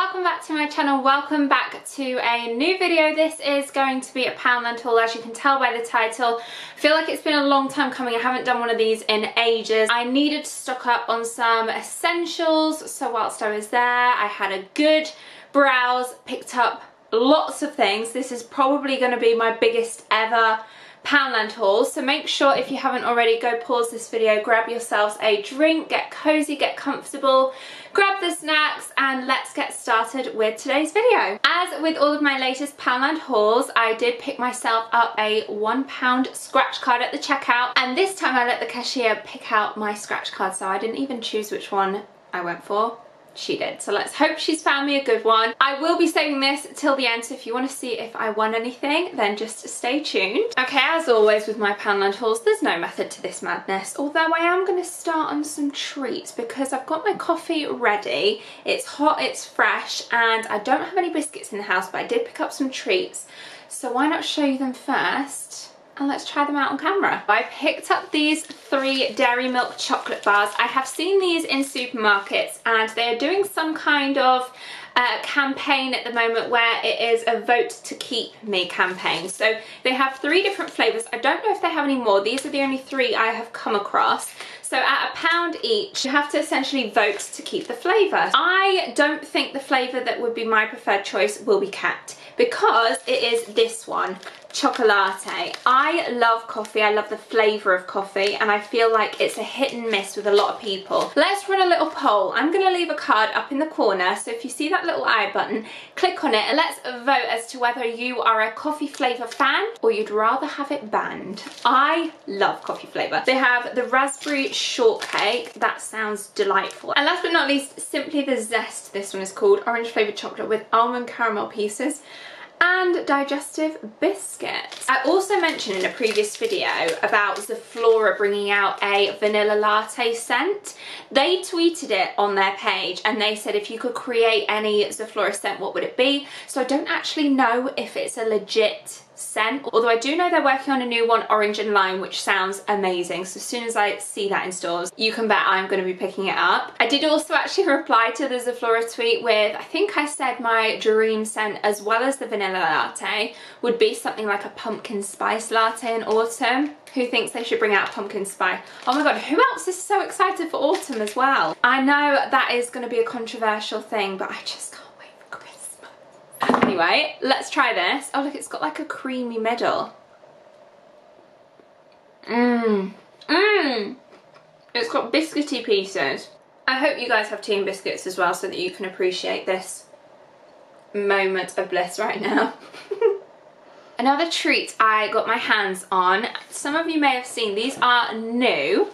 Welcome back to my channel, welcome back to a new video. This is going to be a Poundland haul, as you can tell by the title. I feel like it's been a long time coming, I haven't done one of these in ages. I needed to stock up on some essentials, so whilst I was there I had a good browse, picked up lots of things. This is probably going to be my biggest ever Poundland haul, so make sure if you haven't already, go pause this video, grab yourselves a drink, get cozy, get comfortable, grab the snacks, and let's get started with today's video. As with all of my latest Poundland hauls, I did pick myself up a £1 scratch card at the checkout, and this time I let the cashier pick out my scratch card, so I didn't even choose which one I went for. She did, so let's hope she's found me a good one. I will be saving this till the end, so if you want to see if I won anything, then just stay tuned. Okay, as always with my Poundland hauls, there's no method to this madness, although I am going to start on some treats because I've got my coffee ready. It's hot, it's fresh, and I don't have any biscuits in the house, but I did pick up some treats, so why not show you them first? And let's try them out on camera. I picked up these three Dairy Milk chocolate bars. I have seen these in supermarkets and they are doing some kind of campaign at the moment where it is a vote to keep me campaign. So they have three different flavours. I don't know if they have any more. These are the only three I have come across. So at £1 each, you have to essentially vote to keep the flavour. I don't think the flavour that would be my preferred choice will be kept because it is this one, chocolate. I love coffee, I love the flavour of coffee, and I feel like it's a hit and miss with a lot of people. Let's run a little poll. I'm going to leave a card up in the corner, so if you see that little eye button, click on it and let's vote as to whether you are a coffee flavour fan or you'd rather have it banned. I love coffee flavour. They have the raspberry shortcake, that sounds delightful. And last but not least, Simply the Zest, this one is called, orange flavoured chocolate with almond caramel pieces and digestive biscuits. I also mentioned in a previous video about Zoflora bringing out a vanilla latte scent. They tweeted it on their page and they said if you could create any Zoflora scent, what would it be? So I don't actually know if it's a legit scent, although I do know they're working on a new one, orange and lime, which sounds amazing. So as soon as I see that in stores, you can bet I'm going to be picking it up. I did also actually reply to the Zoflora tweet with, I think I said my dream scent as well as the vanilla latte would be something like a pumpkin spice latte in autumn. Who thinks they should bring out pumpkin spice? Oh my god, who else is so excited for autumn as well? I know that is going to be a controversial thing, but I just can't. Anyway, let's try this. Oh look, it's got like a creamy middle. It's got biscuity pieces. I hope you guys have tea and biscuits as well so that you can appreciate this moment of bliss right now. Another treat I got my hands on. Some of you may have seen, these are new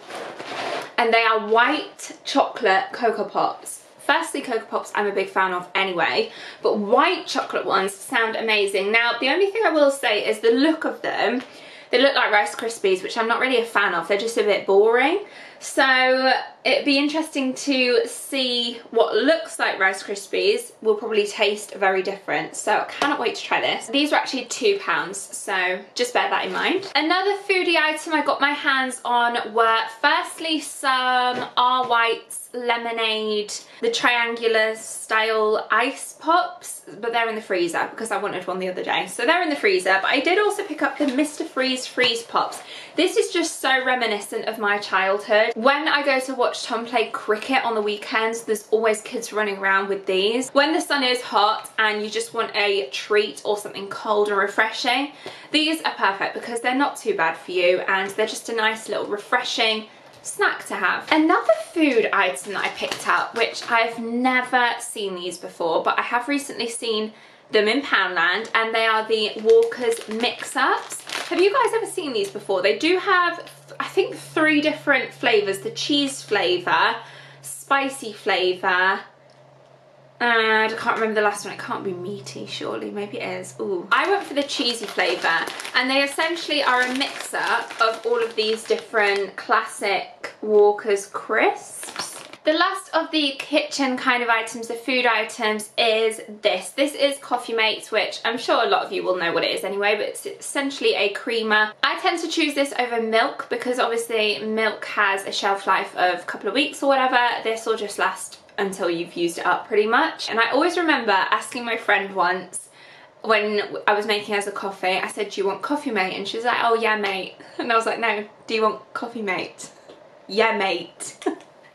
and they are white chocolate Coco Pops. Firstly, Coco Pops I'm a big fan of anyway, but white chocolate ones sound amazing. Now, the only thing I will say is the look of them, they look like Rice Krispies, which I'm not really a fan of. They're just a bit boring. So it'd be interesting to see what looks like Rice Krispies will probably taste very different. So I cannot wait to try this. These were actually £2, so just bear that in mind. Another foodie item I got my hands on were firstly some R Whites lemonade, the triangular style ice pops, but they're in the freezer because I wanted one the other day, so they're in the freezer. But I did also pick up the Mr. Freeze freeze pops. This is just so reminiscent of my childhood. When I go to watch Tom play cricket on the weekends, there's always kids running around with these. When the sun is hot and you just want a treat or something cold and refreshing, these are perfect because they're not too bad for you and they're just a nice little refreshing snack to have. Another food item that I picked up, which I've never seen these before, but I have recently seen them in Poundland, and they are the Walker's mix-ups. Have you guys ever seen these before? They do have, I think, three different flavours, the cheese flavour, spicy flavour, and I can't remember the last one. It can't be meaty, surely. Maybe it is. Ooh. I went for the cheesy flavour, and they essentially are a mix-up of all of these different classic Walker's crisps. The last of the kitchen kind of items, the food items, is this. This is Coffee Mate, which I'm sure a lot of you will know what it is anyway, but it's essentially a creamer. I tend to choose this over milk because obviously milk has a shelf life of a couple of weeks or whatever. This will just last until you've used it up pretty much. And I always remember asking my friend once when I was making us a coffee, I said, do you want Coffee Mate? And she was like, oh yeah mate. And I was like, no, do you want Coffee Mate? Yeah mate.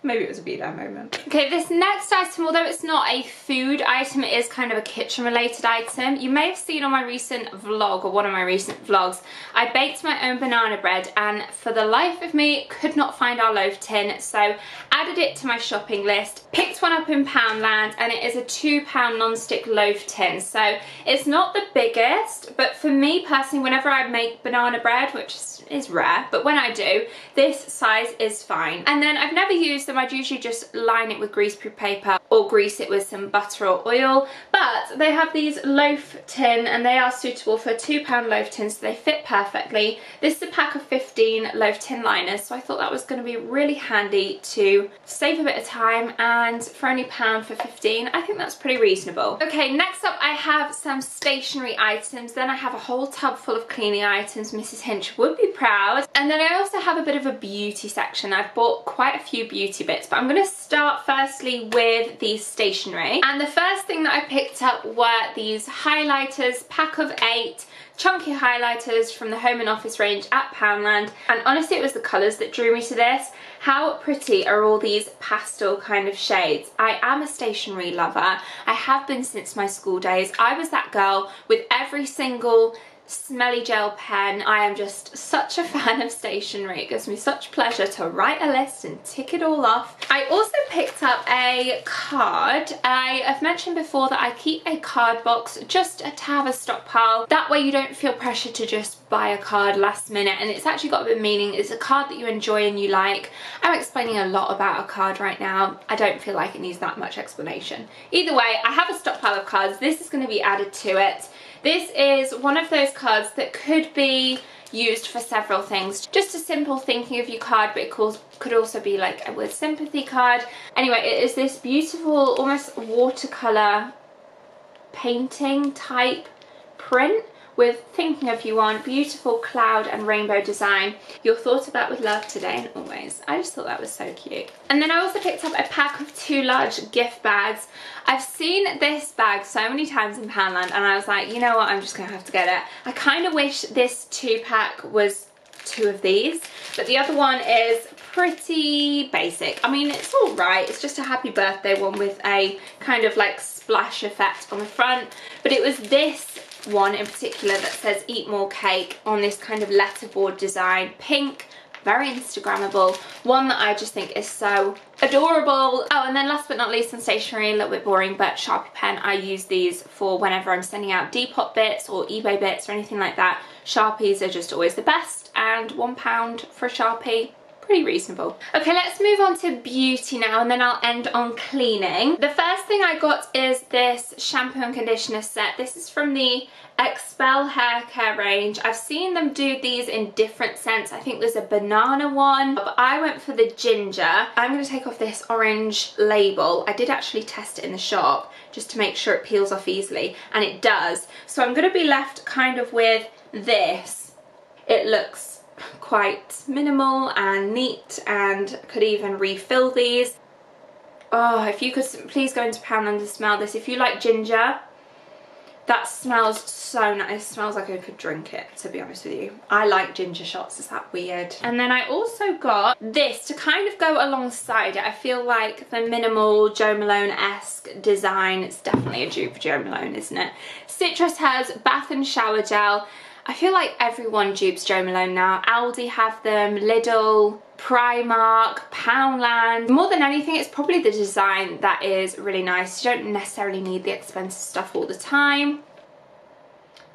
Maybe it was a be that moment. Okay, this next item, although it's not a food item, it is kind of a kitchen related item. You may have seen on my recent vlog, or one of my recent vlogs, I baked my own banana bread and for the life of me could not find our loaf tin, so added it to my shopping list, picked one up in Poundland, and it is a £2 non-stick loaf tin. So it's not the biggest, but for me personally, whenever I make banana bread, which is rare, but when I do, this size is fine. And then I've never used them, I'd usually just line it with greaseproof paper or grease it with some butter or oil, but they have these loaf tin and they are suitable for a £2 loaf tin, so they fit perfectly. This is a pack of 15 loaf tin liners, so I thought that was going to be really handy to save a bit of time, and for only £1 for 15, I think that's pretty reasonable. Okay, next up I have some stationery items, then I have a whole tub full of cleaning items, Mrs Hinch would be proud, and then I also have a bit of a beauty section. I've bought quite a few beauty bits, but I'm going to start firstly with the stationery, and the first thing that I picked up were these highlighters, pack of 8 chunky highlighters from the Home and Office range at Poundland, and honestly it was the colours that drew me to this. How pretty are all these pastel kind of shades? I am a stationery lover, I have been since my school days. I was that girl with every single smelly gel pen. I am just such a fan of stationery. It gives me such pleasure to write a list and tick it all off. I also picked up a card. I have mentioned before that I keep a card box just to have a stockpile. That way you don't feel pressure to just buy a card last minute, and it's actually got a bit of meaning. It's a card that you enjoy and you like. I'm explaining a lot about a card right now. I don't feel like it needs that much explanation. Either way, I have a stockpile of cards. This is going to be added to it. This is one of those cards that could be used for several things. Just a simple thinking of you card, but it could also be like a word sympathy card. Anyway, it is this beautiful, almost watercolor painting type print with thinking of you on, beautiful cloud and rainbow design. You're thought about with love today and always. I just thought that was so cute. And then I also picked up a pack of 2 large gift bags. I've seen this bag so many times in Poundland and I was like, you know what, I'm just gonna have to get it. I kind of wish this 2-pack was 2 of these, but the other one is pretty basic. I mean, it's all right, it's just a happy birthday one with a kind of like splash effect on the front, but it was this one in particular that says eat more cake on this kind of letterboard design, pink, very Instagrammable, one that I just think is so adorable. Oh, and then last but not least on stationery, a little bit boring, but Sharpie pen. I use these for whenever I'm sending out Depop bits or eBay bits or anything like that. Sharpies are just always the best, and £1 for a Sharpie, pretty reasonable. Okay, let's move on to beauty now, and then I'll end on cleaning. The first thing I got is this shampoo and conditioner set. This is from the Expel hair care range. I've seen them do these in different scents. I think there's a banana one, but I went for the ginger. I'm going to take off this orange label. I did actually test it in the shop just to make sure it peels off easily, and it does. So I'm going to be left kind of with this. It looks quite minimal and neat, and could even refill these. Oh, if you could please go into Poundland and smell this. If you like ginger, that smells so nice. It smells like I could drink it, to be honest with you. I like ginger shots, is that weird? And then I also got this to kind of go alongside it. I feel like the minimal Jo Malone-esque design, it's definitely a dupe for Jo Malone, isn't it? Citrus Hairs Bath and Shower Gel. I feel like everyone dupes Jo Malone now. Aldi have them, Lidl, Primark, Poundland. More than anything, it's probably the design that is really nice. You don't necessarily need the expensive stuff all the time.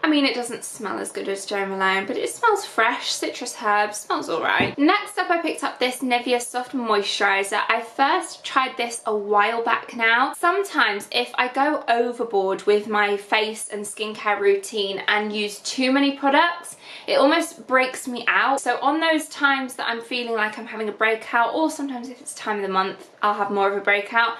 I mean, it doesn't smell as good as Jo Malone, but it smells fresh, citrus herbs, smells alright. Next up, I picked up this Nivea Soft Moisturiser. I first tried this a while back now. Sometimes if I go overboard with my face and skincare routine and use too many products, it almost breaks me out. So on those times that I'm feeling like I'm having a breakout, or sometimes if it's time of the month, I'll have more of a breakout.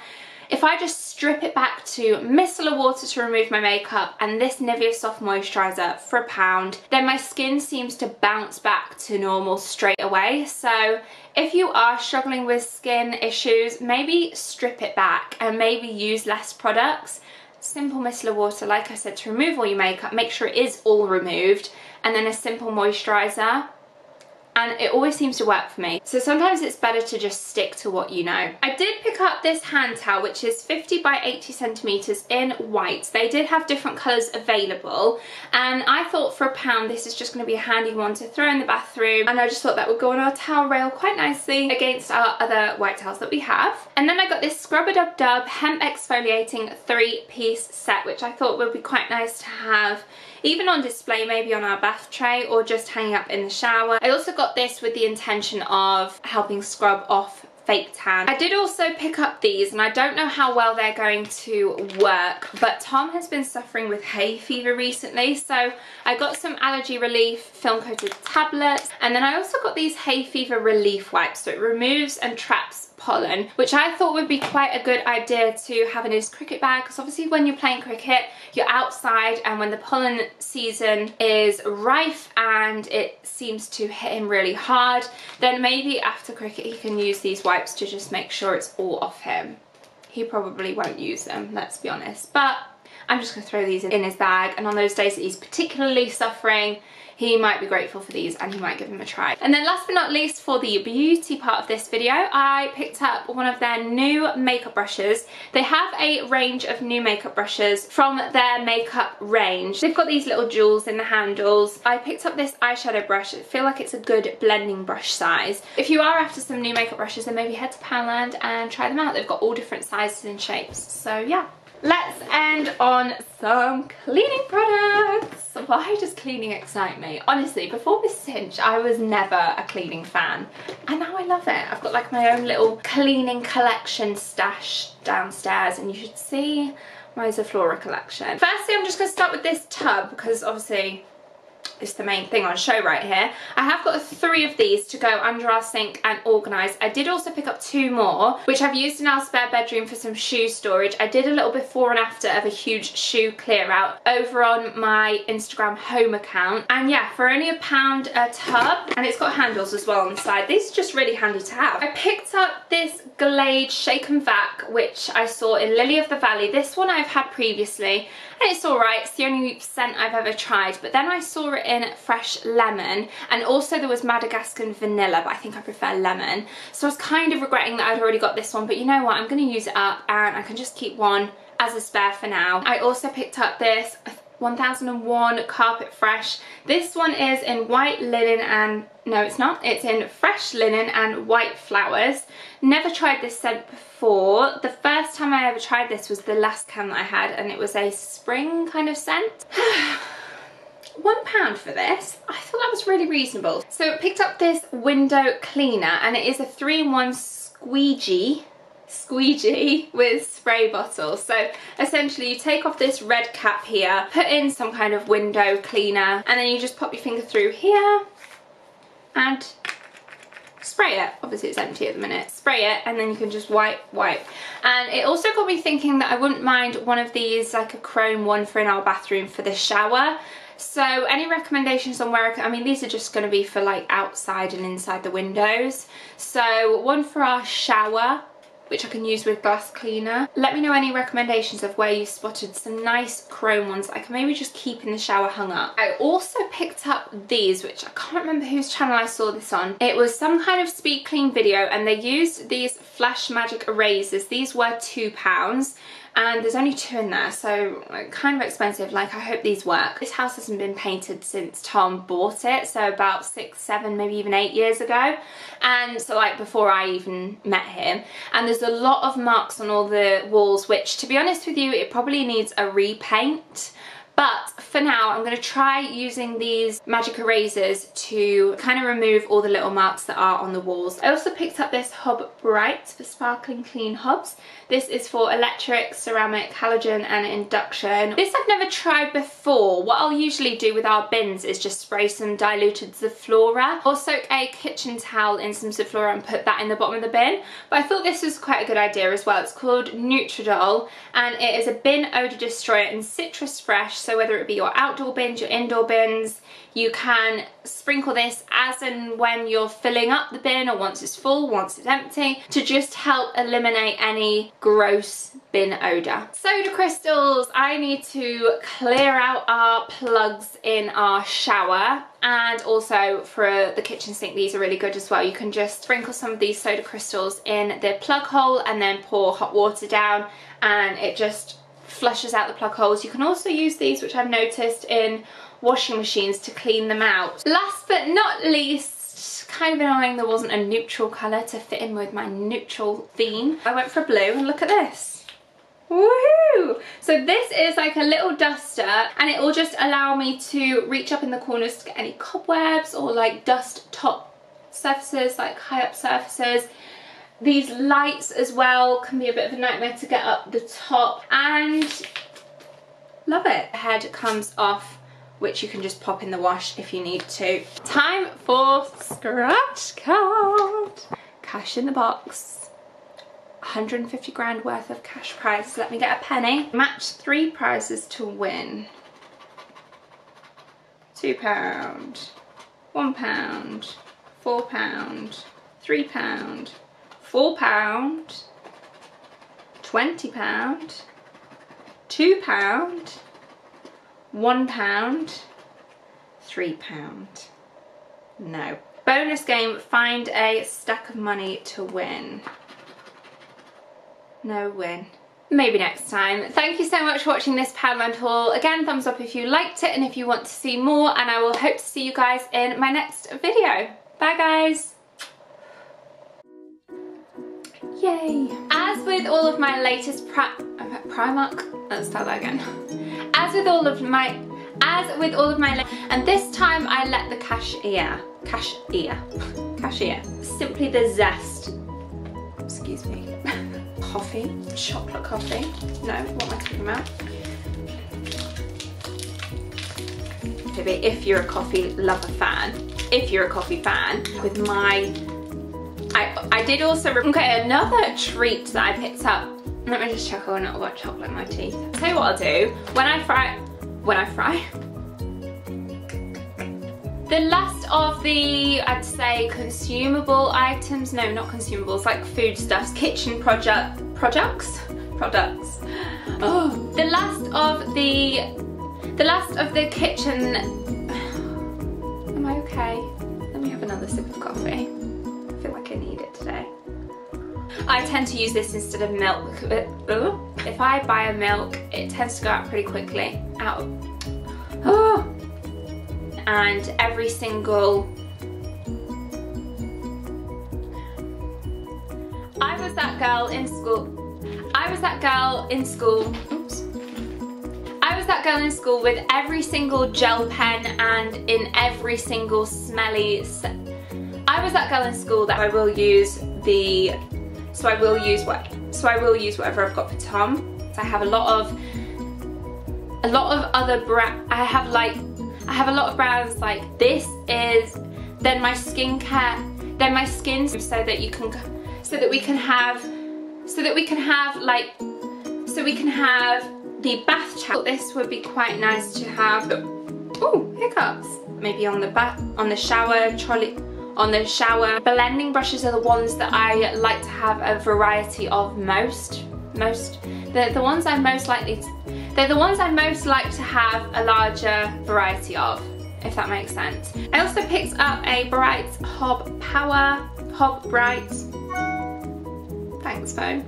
If I just strip it back to micellar water to remove my makeup and this Nivea Soft Moisturiser for £1, then my skin seems to bounce back to normal straight away. So if you are struggling with skin issues, maybe strip it back and maybe use less products. Simple micellar water, like I said, to remove all your makeup, make sure it is all removed, and then a simple moisturiser. And it always seems to work for me. So sometimes it's better to just stick to what you know. I did pick up this hand towel, which is 50 by 80 centimeters in white. They did have different colors available. And I thought for £1, this is just gonna be a handy one to throw in the bathroom. And I just thought that would go on our towel rail quite nicely against our other white towels that we have. And then I got this Scrub-A-Dub-Dub Hemp Exfoliating 3-piece set, which I thought would be quite nice to have even on display, maybe on our bath tray or just hanging up in the shower. I also got this with the intention of helping scrub off fake tan. I did also pick up these, and I don't know how well they're going to work, but Tom has been suffering with hay fever recently, so I got some allergy relief film coated tablets, and then I also got these hay fever relief wipes, so it removes and traps pollen, which I thought would be quite a good idea to have in his cricket bag, because obviously when you're playing cricket you're outside, and when the pollen season is rife and it seems to hit him really hard, then maybe after cricket he can use these wipes to just make sure it's all off him. He probably won't use them, let's be honest, but I'm just gonna throw these in his bag, and on those days that he's particularly suffering, he might be grateful for these and he might give them a try. And then last but not least, for the beauty part of this video, I picked up one of their new makeup brushes. They have a range of new makeup brushes from their makeup range. They've got these little jewels in the handles. I picked up this eyeshadow brush. I feel like it's a good blending brush size. If you are after some new makeup brushes, then maybe head to Poundland and try them out. They've got all different sizes and shapes, so yeah. Let's end on some cleaning products. Why does cleaning excite me? Honestly, before Mrs Hinch, I was never a cleaning fan. And now I love it. I've got like my own little cleaning collection stash downstairs, and you should see my Zoflora collection. Firstly, I'm just gonna start with this tub, because obviously it's the main thing on show right here. I have got 3 of these to go under our sink and organise. I did also pick up 2 more, which I've used in our spare bedroom for some shoe storage. I did a little before and after of a huge shoe clear out over on my Instagram home account. And yeah, for only £1 a tub, and it's got handles as well on the side. These are just really handy to have. I picked up this Glade Shake and Vac, which I saw in Lily of the Valley. This one I've had previously, and it's alright. It's the only scent I've ever tried, but then I saw it in fresh lemon, and also there was Madagascan vanilla, but I think I prefer lemon, so I was kind of regretting that I'd already got this one, but you know what, I'm going to use it up and I can just keep one as a spare for now. I also picked up this 1001 Carpet Fresh. This one is in white linen and, no it's not, it's in fresh linen and white flowers. Never tried this scent before. The first time I ever tried this was the last cam that I had, and it was a spring kind of scent. £1 for this. I thought that was really reasonable. So I picked up this window cleaner, and it is a 3-in-1 squeegee with spray bottle. So essentially you take off this red cap here, put in some kind of window cleaner, and then you just pop your finger through here and spray it. Obviously it's empty at the minute. Spray it, and then you can just wipe. And it also got me thinking that I wouldn't mind one of these, like a chrome one for in our bathroom for the shower. So any recommendations on where I mean, these are just going to be for like outside and inside the windows. So one for our shower, which I can use with glass cleaner. Let me know any recommendations of where you spotted some nice chrome ones that I can maybe just keep in the shower hung up. I also picked up these, which I can't remember whose channel I saw this on. It was some kind of speed clean video, and they used these Flash Magic erasers. These were £2. And there's only 2 in there, so kind of expensive. Like, I hope these work. This house hasn't been painted since Tom bought it, so about 6, 7, maybe even 8 years ago. And so like before I even met him. And there's a lot of marks on all the walls, which to be honest with you, it probably needs a repaint. But for now, I'm going to try using these magic erasers to kind of remove all the little marks that are on the walls. I also picked up this Hob Bright for sparkling clean hobs. This is for electric, ceramic, halogen and induction. This I've never tried before. What I'll usually do with our bins is just spray some diluted Zoflora or soak a kitchen towel in some Zoflora and put that in the bottom of the bin. But I thought this was quite a good idea as well. It's called Neutrodol and it is a bin odor destroyer and citrus fresh. So whether it be your outdoor bins, your indoor bins, you can sprinkle this as and when you're filling up the bin or once it's full, once it's empty, to just help eliminate any gross bin odor. Soda crystals. I need to clear out our plugs in our shower and also for the kitchen sink. These are really good as well. You can just sprinkle some of these soda crystals in the plug hole and then pour hot water down and it just flushes out the plug holes. You can also use these, which I've noticed, in washing machines to clean them out. Last but not least, kind of annoying there wasn't a neutral colour to fit in with my neutral theme. I went for blue and look at this. Woohoo! So this is like a little duster and it will just allow me to reach up in the corners to get any cobwebs or like dust top surfaces, like high up surfaces. These lights as well can be a bit of a nightmare to get up the top, and love it. The head comes off, which you can just pop in the wash if you need to. Time for scratch card. Cash in the box. 150 grand worth of cash prize. Let me get a penny. Match 3 prizes to win. £2, £1, £4, £3, £4, £20, £2, £1, £3. No. Bonus game, find a stack of money to win. No win. Maybe next time. Thank you so much for watching this Poundland haul. Again, thumbs up if you liked it and if you want to see more, and I will hope to see you guys in my next video. Bye guys. Yay! As with all of my latest Primark, let's start that again. And this time I let the cashier, simply the zest, excuse me, coffee, chocolate coffee, no, what am I talking about? Maybe if you're a coffee lover fan, if you're a coffee fan, with my I did also, okay, another treat that I picked up. Let me just check on it. I've got chocolate in my teeth. I'll tell you what I'll do. When I fry. The last of the, I'd say, consumable items. No, not consumables, like foodstuffs, kitchen products. Oh, the last of the kitchen. Am I okay? Let me have another sip of coffee. Like I need it today. I tend to use this instead of milk. If I buy a milk, it tends to go out pretty quickly. And every single... I was that girl in school. Oops. I was that girl in school with every single gel pen and in every single smelly... I was that girl in school that I will use the, so I will use whatever I've got for Tom. So I have a lot of other brands. I have a lot of brands like this is, then my skincare, then my skin, so we can have the bath towel. This would be quite nice to have. Oh, hiccups. Maybe on the bath, on the shower trolley. On the shower. Blending brushes are the ones that I like to have a variety of most. They're the ones I most like to have a larger variety of, if that makes sense. I also picked up a Bright Hob Bright. Thanks, phone.